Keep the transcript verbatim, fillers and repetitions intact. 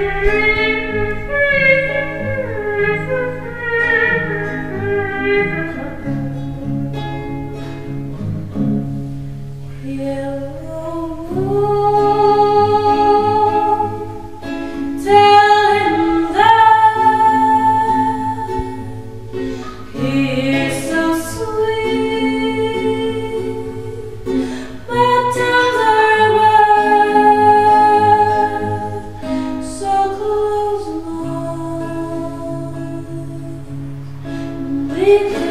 Yellow moon, tell him that he is so sweet, but times are bad, so close, moon.